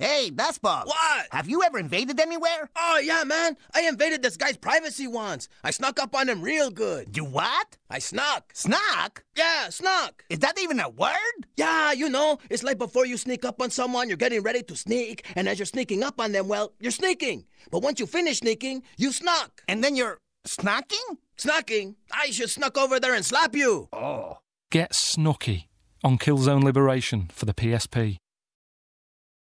Hey, Dustball. What? Have you ever invaded anywhere? Oh, yeah, man. I invaded this guy's privacy once. I snuck up on him real good. You what? I snuck. Snuck? Yeah, snuck. Is that even a word? Yeah, you know, it's like before you sneak up on someone, you're getting ready to sneak, and as you're sneaking up on them, well, you're sneaking. But once you finish sneaking, you snuck. And then you're snocking? Snocking? I should snuck over there and slap you. Oh. Get Snooky on Killzone Liberation for the PSP.